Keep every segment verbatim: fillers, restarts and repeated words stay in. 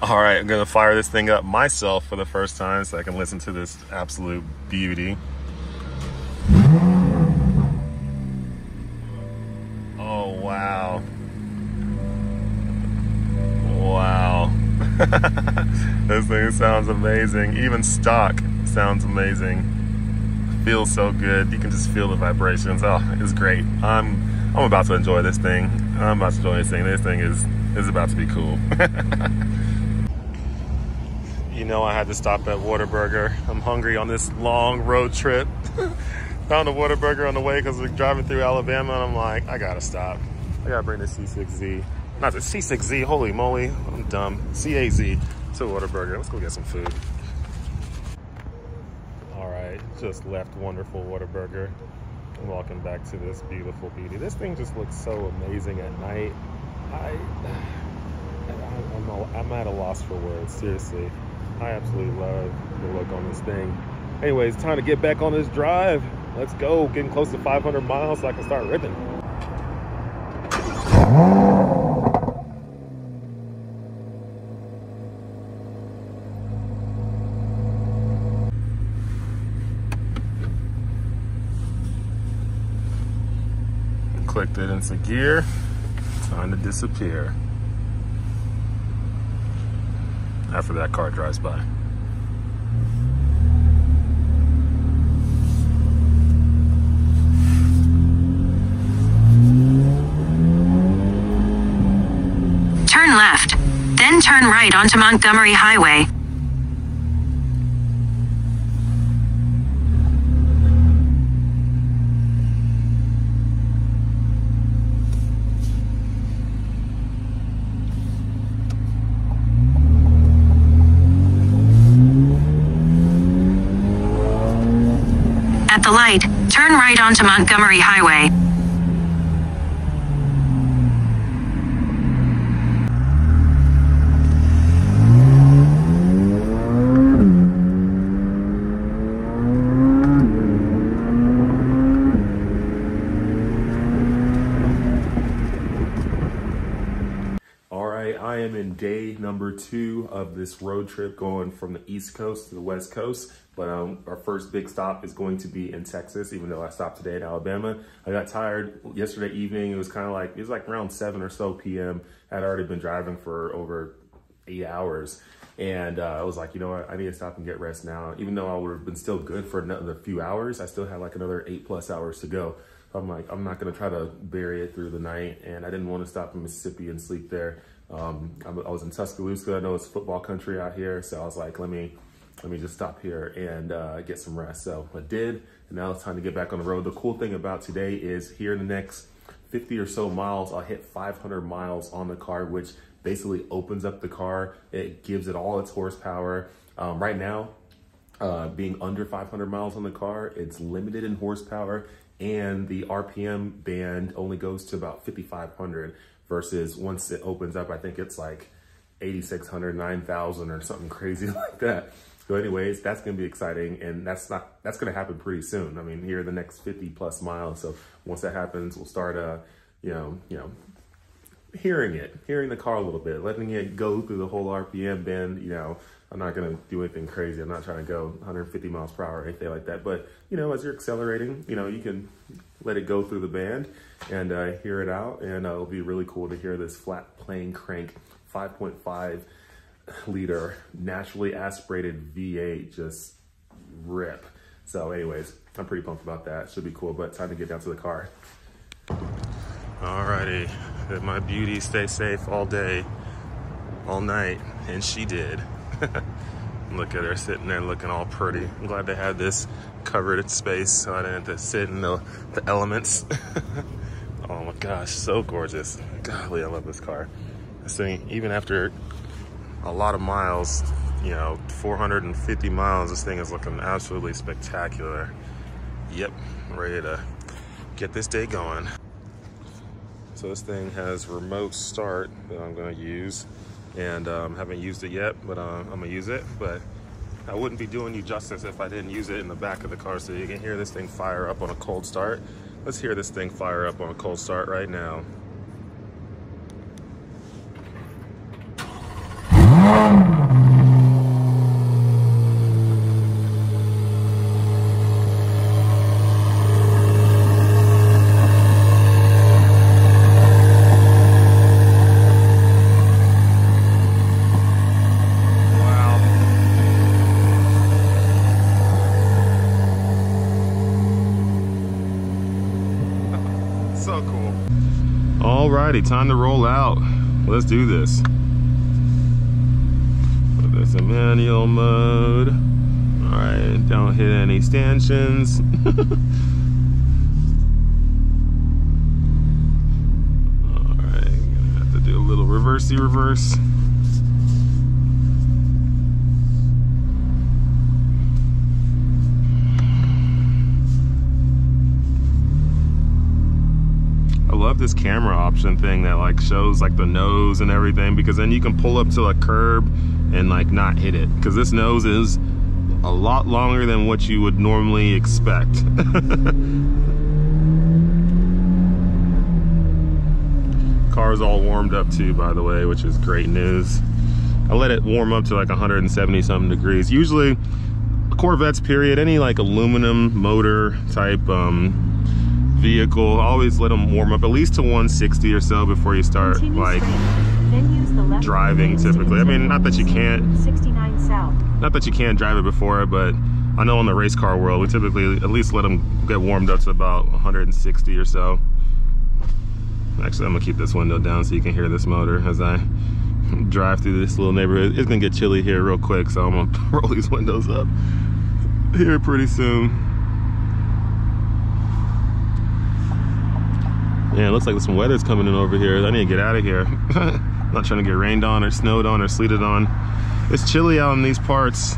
All right, I'm gonna fire this thing up myself for the first time so I can listen to this absolute beauty. Oh, wow. Wow. This thing sounds amazing. Even stock sounds amazing. Feels so good. You can just feel the vibrations. Oh, it's great. I'm I'm about to enjoy this thing. I'm about to enjoy this thing. This thing is is about to be cool. You know, I had to stop at Whataburger. I'm hungry on this long road trip. Found a Whataburger on the way because we're driving through Alabama, and I'm like, I gotta stop. I gotta bring the C six Z. Not the C six Z. Holy moly, I'm dumb. C eight Z to Whataburger. Let's go get some food. Just left wonderful Whataburger. I'm walking back to this beautiful beauty. This thing just looks so amazing at night. I, I I'm, a, I'm at a loss for words, seriously. I absolutely love the look on this thing. Anyways, time to get back on this drive. Let's go, getting close to five hundred miles so I can start ripping. Clicked it into gear, time to disappear. After that car drives by. Turn left, then turn right onto Montgomery Highway. At the light, turn right onto Montgomery Highway. All right, I am in day number two of this road trip going from the East Coast to the West Coast. But um, our first big stop is going to be in Texas, even though I stopped today in Alabama. I got tired yesterday evening. It was kind of like, it was like around seven or so P M I'd already been driving for over eight hours. And uh, I was like, you know what? I need to stop and get rest now. Even though I would have been still good for another few hours, I still had like another eight plus hours to go. So I'm like, I'm not going to try to bury it through the night. And I didn't want to stop in Mississippi and sleep there. Um, I was in Tuscaloosa. I know it's football country out here. So I was like, let me... Let me just stop here and uh, get some rest. So I did, and now it's time to get back on the road. The cool thing about today is here in the next fifty or so miles, I'll hit five hundred miles on the car, which basically opens up the car. It gives it all its horsepower. Um, right now, uh, being under five hundred miles on the car, it's limited in horsepower, and the R P M band only goes to about fifty-five hundred versus once it opens up, I think it's like eighty-six hundred, nine thousand or something crazy like that. So anyways, that's going to be exciting, and that's not that's going to happen pretty soon. I mean, here are the next fifty plus miles. So once that happens, we'll start, uh, you know, you know, hearing it, hearing the car a little bit, letting it go through the whole R P M bend. You know, I'm not going to do anything crazy. I'm not trying to go one hundred fifty miles per hour or anything like that. But, you know, as you're accelerating, you know, you can let it go through the band and uh, hear it out. And uh, it'll be really cool to hear this flat plane crank five point five liter naturally aspirated V eight just rip. So anyways, I'm pretty pumped about that. Should be cool, but time to get down to the car. Alrighty, my beauty stay safe all day, all night, and she did. Look at her sitting there looking all pretty. I'm glad they had this covered space so I didn't have to sit in the, the elements. Oh my gosh, so gorgeous. Golly, I love this car. This thing, even after a lot of miles, you know, four hundred fifty miles, this thing is looking absolutely spectacular. Yep, ready to get this day going. So this thing has remote start that I'm gonna use, and um, haven't used it yet, but uh, I'm gonna use it. But I wouldn't be doing you justice if I didn't use it in the back of the car, so you can hear this thing fire up on a cold start. Let's hear this thing fire up on a cold start right now. So cool. Alrighty, time to roll out. Let's do this. Put this in manual mode. Alright, don't hit any stanchions. Alright, gonna have to do a little reversey reverse. Love this camera option thing that like shows like the nose and everything, because then you can pull up to a curb and like not hit it, because this nose is a lot longer than what you would normally expect. Car's all warmed up too, by the way, which is great news. I let it warm up to like one hundred seventy something degrees. Usually Corvettes, period, any like aluminum motor type um vehicle, always let them warm up at least to one sixty or so before you start Continue like straight, driving typically. I mean, not that you can't sixty-nine south. Not that you can't drive it before, but I know in the race car world we typically at least let them get warmed up to about one hundred sixty or so. Actually, I'm gonna keep this window down so you can hear this motor as I drive through this little neighborhood. It's gonna get chilly here real quick, so I'm gonna roll these windows up here pretty soon. Yeah, it looks like some weather's coming in over here. I need to get out of here. Not trying to get rained on or snowed on or sleeted on. It's chilly out in these parts.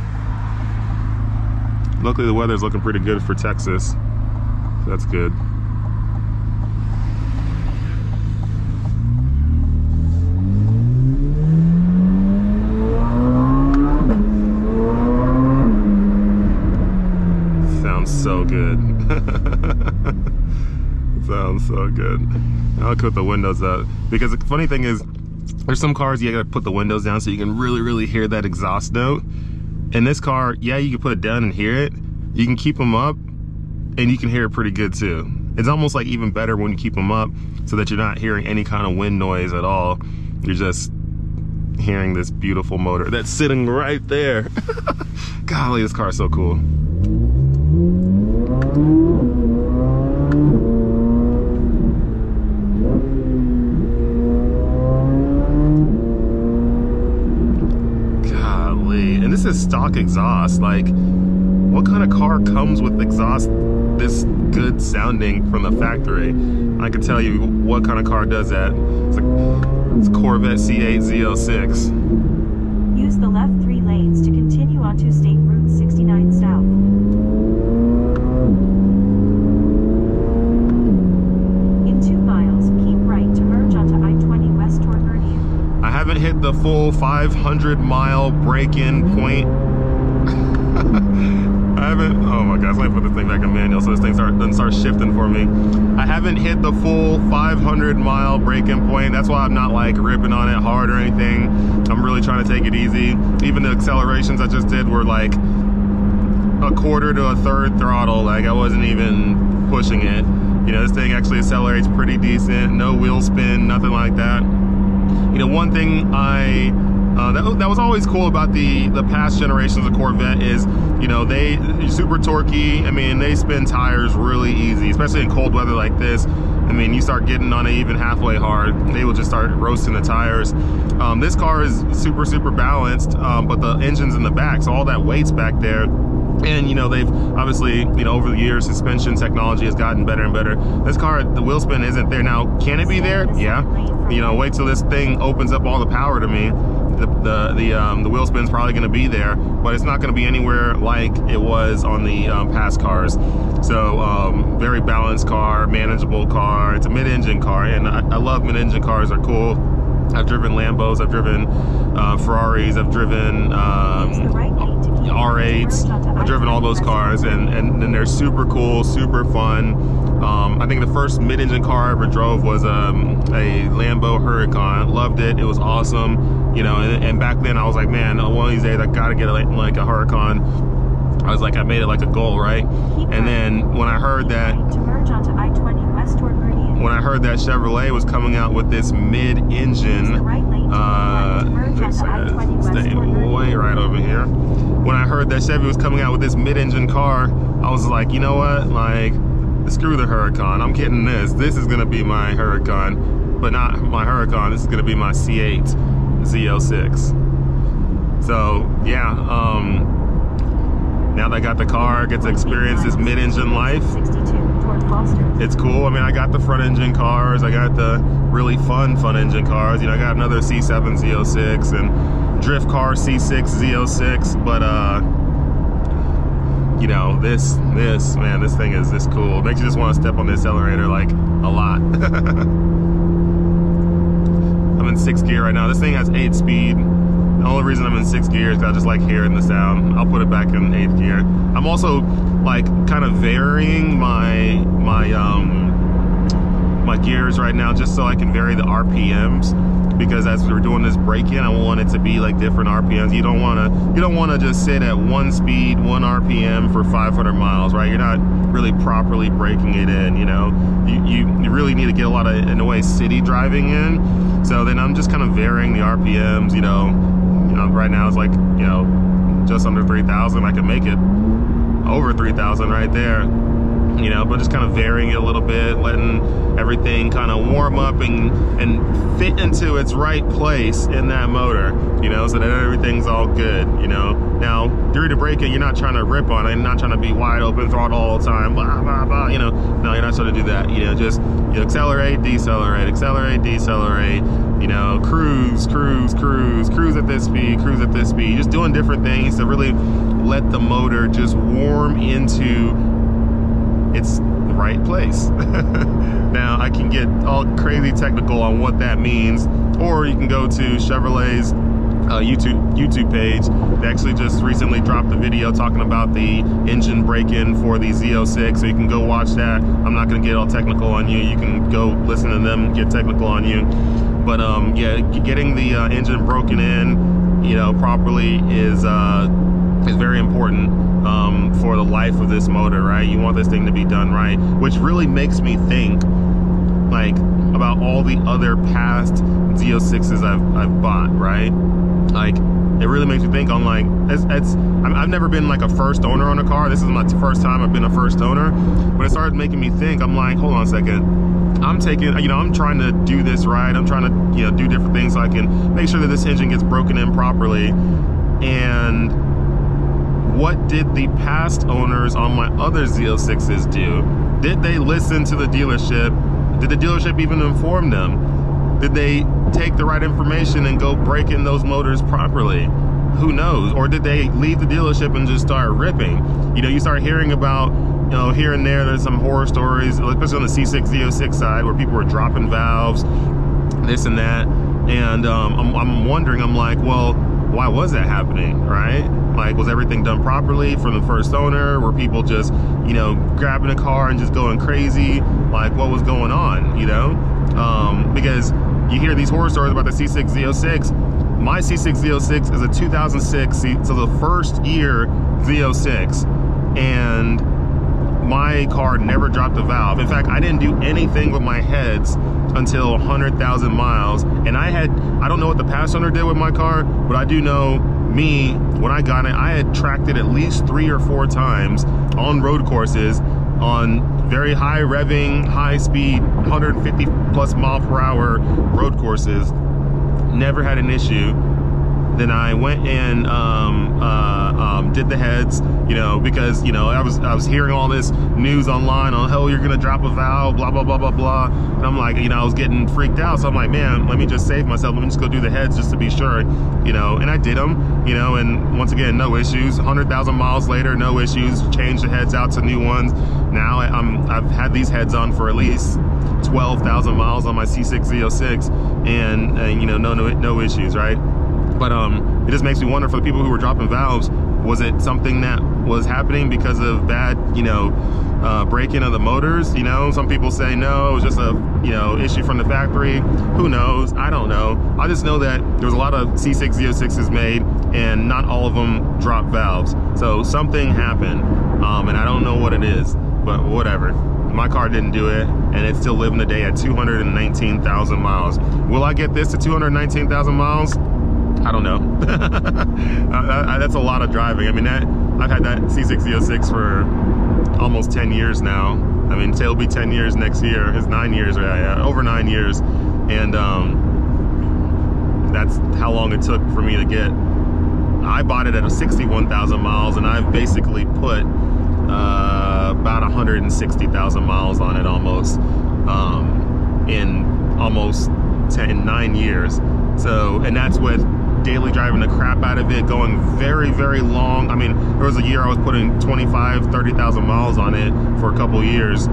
Luckily the weather's looking pretty good for Texas. So that's good. Sounds so good. Sounds so good. I'll put the windows up, because the funny thing is there's some cars you gotta put the windows down so you can really really hear that exhaust note. In this car, yeah, you can put it down and hear it. You can keep them up and you can hear it pretty good too. It's almost like even better when you keep them up so that you're not hearing any kind of wind noise at all. You're just hearing this beautiful motor that's sitting right there. Golly, this car is so cool. This is stock exhaust. Like, what kind of car comes with exhaust this good sounding from the factory? I can tell you what kind of car does that. It's a, it's a Corvette C eight Z oh six. Use the left three lanes to continue onto State Route sixty-nine South. In two miles, keep right to merge onto I twenty West toward Meridian. I haven't hit the full five hundred mile break-in point. I haven't, oh my gosh, let me put this thing back in manual so this thing start, doesn't start shifting for me. I haven't hit the full five hundred mile break-in point. That's why I'm not like ripping on it hard or anything. I'm really trying to take it easy. Even the accelerations I just did were like a quarter to a third throttle. Like, I wasn't even pushing it. You know, this thing actually accelerates pretty decent. No wheel spin, nothing like that. You know, one thing I uh, that, that was always cool about the the past generations of Corvette is, you know, they super torquey. I mean, they spin tires really easy, especially in cold weather like this. I mean, you start getting on it even halfway hard, they will just start roasting the tires. Um, this car is super super balanced, um, but the engine's in the back, so all that weight's back there. And, you know, they've obviously, you know, over the years, suspension technology has gotten better and better. This car, the wheel spin isn't there now. Can it be there? Yeah. You know, wait till this thing opens up all the power to me. The the the, um, the wheel spin's probably going to be there, but it's not going to be anywhere like it was on the um, past cars. So, um, very balanced car, manageable car. It's a mid-engine car, and I, I love mid-engine cars. They're cool. I've driven Lambos, I've driven uh, Ferraris, I've driven um, R eights, I've driven all those cars, and, and, and they're super cool, super fun. Um, I think the first mid-engine car I ever drove was um, a Lambo Huracan. Loved it, it was awesome. you know. And, and back then I was like, man, one of these days I gotta get a, like a Huracan. I was like, I made it like a goal, right? And then when I heard that, to merge onto I twenty westward Meridian. When I heard that Chevrolet was coming out with this mid-engine, uh, staying way right over here. When I heard that Chevy was coming out with this mid-engine car, I was like, you know what, like, screw the Huracan, I'm getting this. This is gonna be my Huracan, but not my Huracan, this is gonna be my C eight Z oh six. So yeah, um, now that I got the car, I get to experience this mid-engine life. It's cool. I mean, I got the front engine cars, I got the really fun front engine cars, you know. I got another C seven Z oh six and drift car C six Z oh six, but uh, you know, this, this, man, this thing is this cool. It makes you just want to step on the accelerator, like, a lot. I'm in sixth gear right now. This thing has eight speed. The only reason I'm in sixth gear is because I just like hearing the sound. I'll put it back in eighth gear. I'm also, like, kind of varying my, my, um, my gears right now just so I can vary the R P Ms. Because as we're doing this break-in, I want it to be like different R P Ms. You don't want to, you don't want to just sit at one speed, one R P M for five hundred miles, right? You're not really properly breaking it in, you know. You, you, you really need to get a lot of, in a way, city driving in. So then I'm just kind of varying the R P Ms, you know. You know, right now it's like, you know, just under three thousand. I can make it over three thousand right there. You know, but just kind of varying it a little bit, letting everything kind of warm up and and fit into its right place in that motor, you know, so that everything's all good, you know. Now, during the break-in, you're not trying to rip on it, you're not trying to be wide open throttle all the time, blah, blah, blah, you know. No, you're not trying to do that, you know, just you know, accelerate, decelerate, accelerate, decelerate, you know, cruise, cruise, cruise, cruise at this speed, cruise at this speed, just doing different things to really let the motor just warm into it's the right place. Now I can get all crazy technical on what that means, or you can go to Chevrolet's uh, YouTube YouTube page. They actually just recently dropped a video talking about the engine break-in for the Z oh six, so you can go watch that. I'm not gonna get all technical on you. You can go listen to them get technical on you. But um, yeah, getting the uh, engine broken in, you know, properly is uh, is very important. Um, for the life of this motor, right? You want this thing to be done right, which really makes me think like about all the other past Z oh sixes I've, I've bought, right? Like, it really makes me think on like, it's, it's, I've never been like a first owner on a car. This is my first time I've been a first owner, but it started making me think. I'm like, hold on a second. I'm taking, you know, I'm trying to do this right. I'm trying to, you know, do different things so I can make sure that this engine gets broken in properly. And what did the past owners on my other Z oh sixes do? Did they listen to the dealership? Did the dealership even inform them? Did they take the right information and go break in those motors properly? Who knows? Or did they leave the dealership and just start ripping? You know, you start hearing about, you know, here and there, there's some horror stories, especially on the C six Z oh six side, where people were dropping valves, this and that. And um, I'm, I'm wondering, I'm like, well, why was that happening, right? Like, was everything done properly from the first owner? Were people just, you know, grabbing a car and just going crazy? Like, what was going on, you know? Um, because you hear these horror stories about the C six Z oh six. My C six Z oh six is a two thousand six, so the first year Z oh six. And my car never dropped a valve. In fact, I didn't do anything with my heads until one hundred thousand miles. And I had, I don't know what the past owner did with my car, but I do know me, when I got it, I had tracked it at least three or four times on road courses, on very high revving, high speed, one hundred fifty plus mile per hour road courses. Never had an issue. Then I went and um, uh, um, did the heads, you know, because, you know, I was I was hearing all this news online on, oh, you're gonna drop a valve, blah, blah, blah, blah, blah. And I'm like, you know, I was getting freaked out. So I'm like, man, let me just save myself. Let me just go do the heads just to be sure, you know, and I did them, you know, and once again, no issues. one hundred thousand miles later, no issues. Changed the heads out to new ones. Now I'm, I've had these heads on for at least twelve thousand miles on my C six Z oh six and, and, you know, no, no, no issues, right? But um, it just makes me wonder, for the people who were dropping valves, was it something that was happening because of bad, you know, uh, break-in of the motors. You know, some people say no, it was just a you know issue from the factory. Who knows? I don't know. I just know that there's a lot of C six Z oh sixes made, and not all of them drop valves. So something happened, um, and I don't know what it is, but whatever. My car didn't do it, and it's still living today at two hundred nineteen thousand miles. Will I get this to two hundred nineteen thousand miles? I don't know. I, I, that's a lot of driving. I mean, that I've had that C six Z oh six for almost ten years now. I mean, it'll be ten years next year. It's nine years, right? Over nine years, and um, that's how long it took for me to get. I bought it at sixty-one thousand miles, and I've basically put uh, about one hundred sixty thousand miles on it almost um, in almost ten, nine years. So, and that's with daily driving the crap out of it, going very, very long. I mean, there was a year I was putting twenty-five, thirty thousand miles on it for a couple years,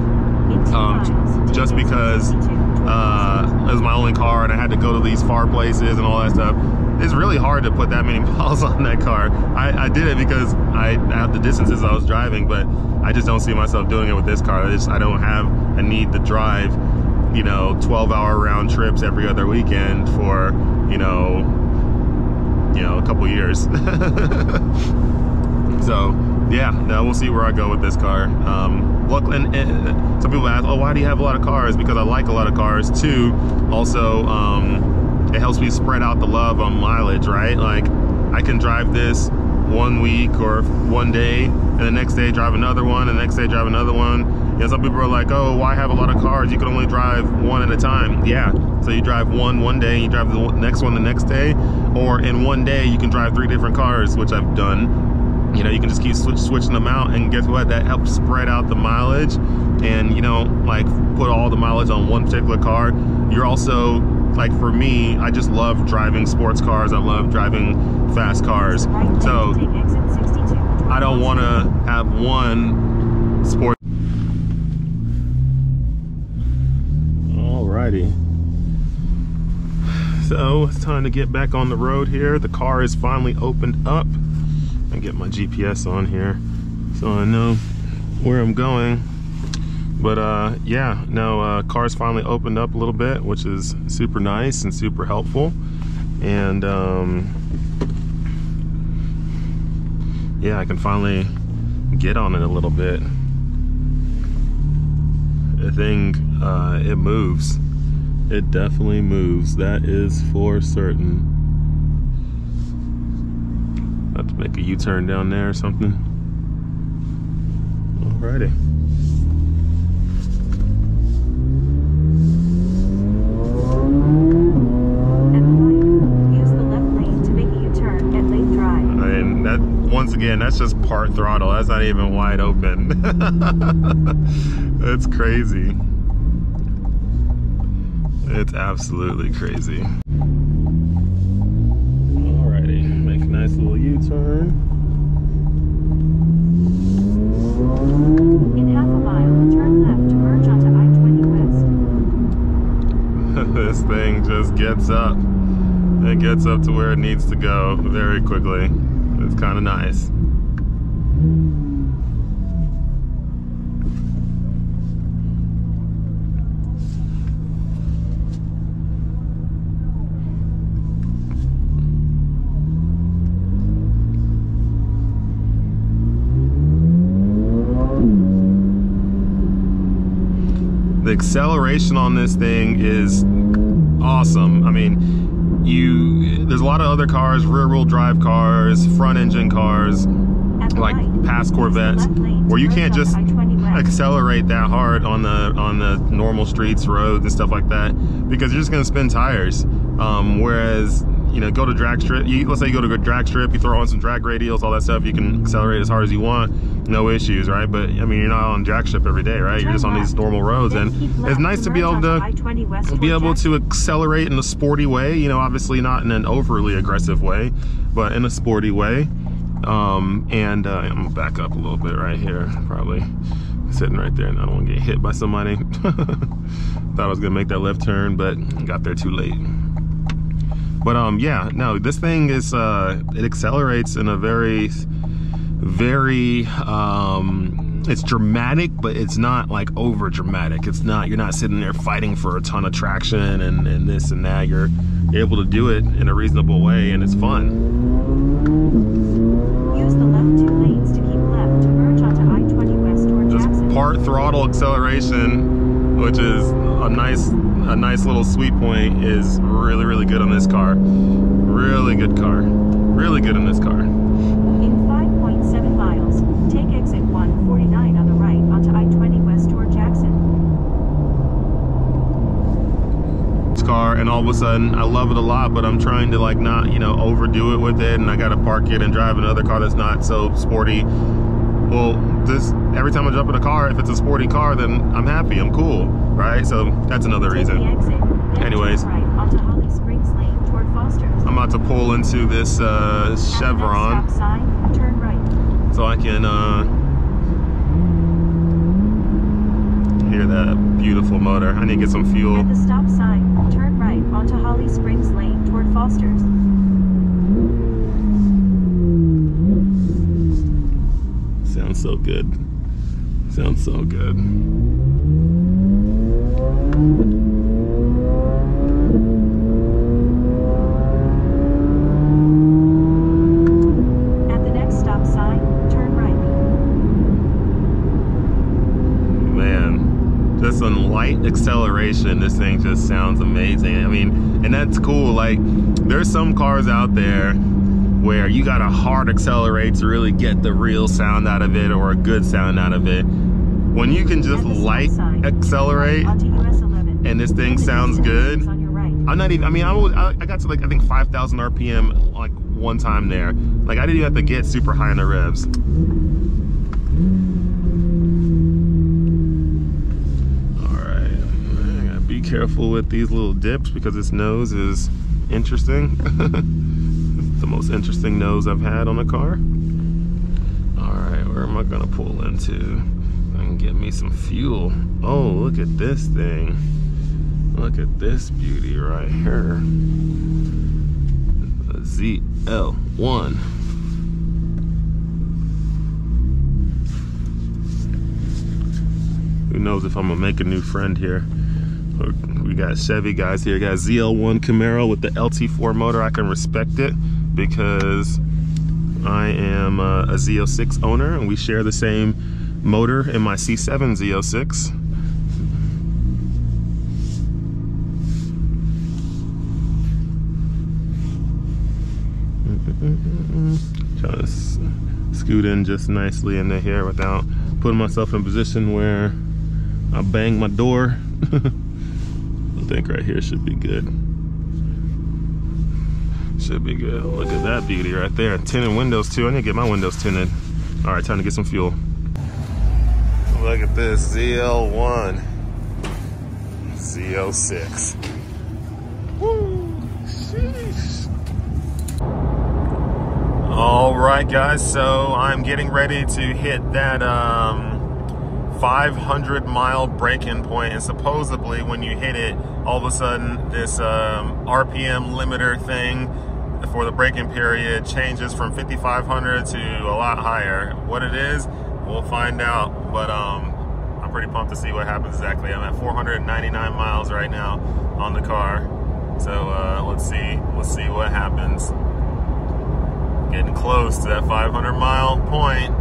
um, just because uh, it was my only car and I had to go to these far places and all that stuff. It's really hard to put that many miles on that car. I, I did it because I have the distances I was driving, but I just don't see myself doing it with this car. I, just, I don't have a need to drive, you know, twelve hour round trips every other weekend for, you know, you know, a couple years. So, yeah, no, we'll see where I go with this car. Um, look, and, and some people ask, oh, why do you have a lot of cars? Because I like a lot of cars. Two, also, um, it helps me spread out the love on mileage, right? Like, I can drive this one week or one day, and the next day drive another one, and the next day drive another one. You know, some people are like, oh, why have a lot of cars? You can only drive one at a time. Yeah, so you drive one one day, and you drive the next one the next day, or in one day you can drive three different cars, which I've done. You know, you can just keep switch, switching them out, and guess what? That helps spread out the mileage, and you know, like put all the mileage on one particular car. You're also, like for me, I just love driving sports cars. I love driving fast cars. So I don't want to have one sports. So it's time to get back on the road here. The car is finally opened up. I get my G P S on here so I know where I'm going. But uh, yeah, no, uh, car's finally opened up a little bit, which is super nice and super helpful. And um, yeah, I can finally get on it a little bit. The thing, uh, it moves. It definitely moves, that is for certain. Have to make a U-turn down there or something. Alrighty. At the light, use the left lane to make a U-turn and lane drive. I mean, that, once again, that's just part throttle. That's not even wide open. That's crazy. It's absolutely crazy. Alrighty, make a nice little U-turn. In half a mile, turn left to merge onto I twenty West. This thing just gets up. It gets up to where it needs to go very quickly. It's kind of nice. The acceleration on this thing is awesome. I mean, you there's a lot of other cars, rear-wheel drive cars, front-engine cars, like past Corvettes, where you can't just accelerate that hard on the on the normal streets, roads, and stuff like that, because you're just gonna spin tires. Um, whereas, you know, go to drag strip. You, let's say you go to a drag strip, you throw on some drag radials, all that stuff. You can accelerate as hard as you want, no issues, right? But I mean, you're not on drag strip every day, right? You're just on these normal roads, and it's nice to be able to be able to accelerate in a sporty way. You know, obviously not in an overly aggressive way, but in a sporty way. Um, and uh, I'm gonna back up a little bit right here, probably sitting right there, and I don't want to get hit by somebody. Thought I was gonna make that left turn, but got there too late. But um, yeah, no, this thing is, uh, it accelerates in a very, very um, It's dramatic, but it's not like over dramatic. It's not, you're not sitting there fighting for a ton of traction and, and this and that. You're able to do it in a reasonable way, and it's fun. Use the left two lanes to keep left to merge onto I twenty West toward Jackson. Just part throttle acceleration, which is a nice a nice little sweet point, is really, really good on this car. Really good car. Really good in this car. In five point seven miles, take exit one forty-nine on the right onto I twenty West toward Jackson. This car, and all of a sudden, I love it a lot, but I'm trying to like not, you know, overdo it with it, and I gotta park it and drive another car that's not so sporty. Well, this, every time I jump in a car, if it's a sporty car, then I'm happy, I'm cool, right? So that's another reason. Anyways, I'm about to pull into this uh, Chevron, so I can uh, hear that beautiful motor. I need to get some fuel. At the stop sign, turn right onto Holly Springs Lane toward Foster's. Sounds so good. Sounds so good. At the next stop sign, turn right. Man, just on light acceleration, this thing just sounds amazing. I mean, and that's cool. Like, there's some cars out there where you gotta hard accelerate to really get the real sound out of it, or a good sound out of it. When you can just light accelerate and this thing sounds good, I'm not even, I mean, I, was, I got to like, I think five thousand R P M like one time there. Like, I didn't even have to get super high in the revs. All right, I gotta be careful with these little dips because this nose is interesting. The most interesting nose I've had on a car. Alright, where am I gonna pull into? I can get me some fuel. Oh, look at this thing. Look at this beauty right here. The Z L one. Who knows if I'm gonna make a new friend here. We got Chevy guys here. We got Z L one Camaro with the L T four motor. I can respect it, because I am a, a Z oh six owner, and we share the same motor in my C seven Z oh six. Trying to scoot in just nicely into here without putting myself in a position where I bang my door. I think right here should be good. Should be good. Look at that beauty right there. Tinted windows too. I need to get my windows tinted. All right, time to get some fuel. Look at this Z L one, Z oh six. Woo! Sheesh. All right, guys. So I'm getting ready to hit that um, five hundred mile break-in point, and supposedly when you hit it, all of a sudden this um, R P M limiter thing for the braking period changes from fifty-five hundred to a lot higher. What it is, we'll find out, but um, I'm pretty pumped to see what happens exactly. I'm at four hundred ninety-nine miles right now on the car, so uh, let's see, let's see what happens. Getting close to that five hundred mile point.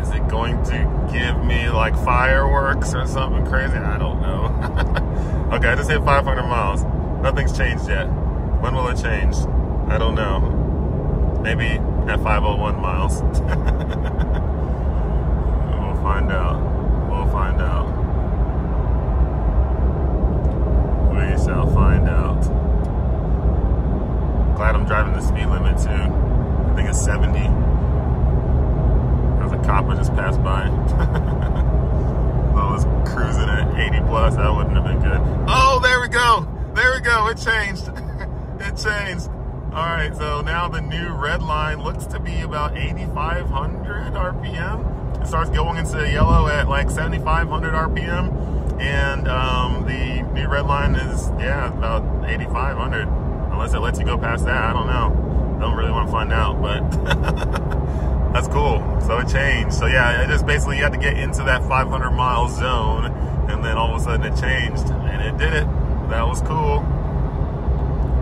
Is it going to give me like fireworks or something crazy? I don't know. Okay, I just hit five hundred miles. Nothing's changed yet. When will it change? I don't know. Maybe at five oh one miles. We'll find out. We'll find out. We shall find out. Glad I'm driving the speed limit too. I think it's seventy. There's a cop that just passed by. I was cruising at eighty plus. That wouldn't have been good. Oh, there we go. There we go. It changed. It changed. All right, so now the new red line looks to be about eighty-five hundred R P M. It starts going into yellow at like seventy-five hundred R P M, and um, the new red line is, yeah, about eighty-five hundred, unless it lets you go past that. I don't know. I don't really want to find out, but That's cool. So it changed. So yeah, it just basically, you had to get into that five hundred mile zone, and then all of a sudden it changed, and it did it. That was cool.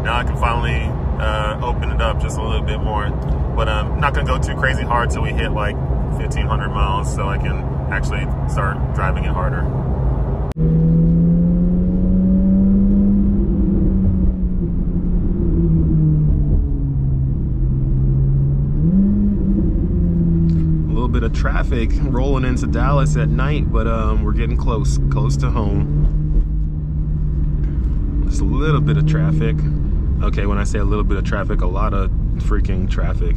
Now I can finally uh, open it up just a little bit more, but I'm not gonna go too crazy hard till we hit like fifteen hundred miles, so I can actually start driving it harder. Bit of traffic rolling into Dallas at night, but um, we're getting close, close to home. Just a little bit of traffic. Okay, when I say a little bit of traffic, a lot of freaking traffic.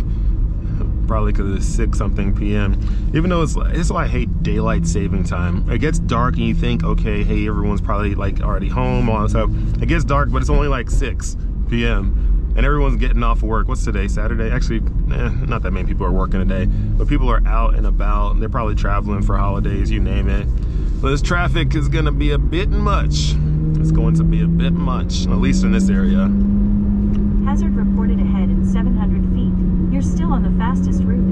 Probably because it's six something P M Even though it's, it's why I hate daylight saving time. It gets dark and you think, okay, hey, everyone's probably like already home, all that stuff. It gets dark, but it's only like six P M And everyone's getting off work. What's today, Saturday? Actually, eh, not that many people are working today, but people are out and about. They're probably traveling for holidays, you name it. But this traffic is gonna be a bit much. It's going to be a bit much, at least in this area. Hazard reported ahead in seven hundred feet. You're still on the fastest route.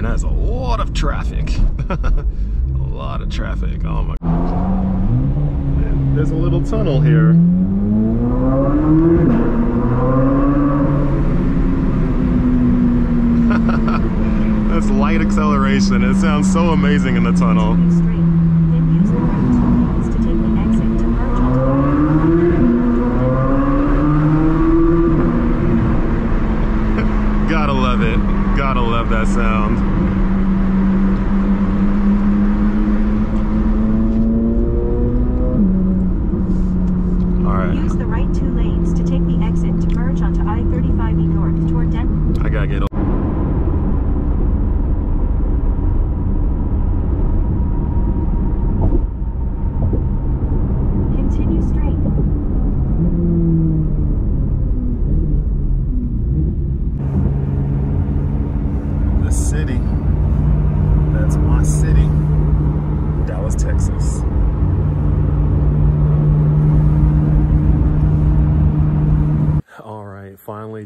That's a lot of traffic. A lot of traffic. Oh my God. There's a little tunnel here. That's light acceleration. It sounds so amazing in the tunnel. Gotta love it. Gotta love that sound.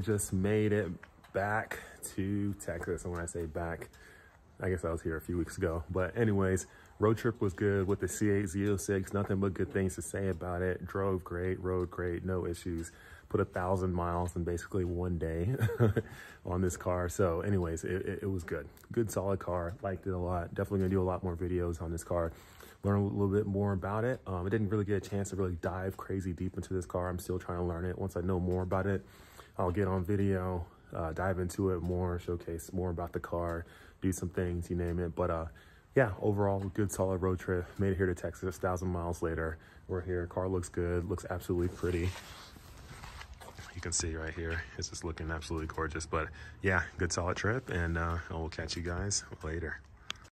Just made it back to Texas. And when I say back, I guess I was here a few weeks ago. But anyways, road trip was good with the C eight Z oh six. Nothing but good things to say about it. Drove great, rode great, no issues. Put a thousand miles in basically one day on this car. So anyways, it, it, it was good. Good, solid car. Liked it a lot. Definitely gonna do a lot more videos on this car. Learn a little bit more about it. Um, I didn't really get a chance to really dive crazy deep into this car. I'm still trying to learn it. Once I know more about it, I'll get on video, uh, dive into it more, showcase more about the car, do some things, you name it. But uh, yeah, overall, good solid road trip. Made it here to Texas, thousand miles later. We're here, car looks good, looks absolutely pretty. You can see right here, it's just looking absolutely gorgeous. But yeah, good solid trip, and uh, I will catch you guys later.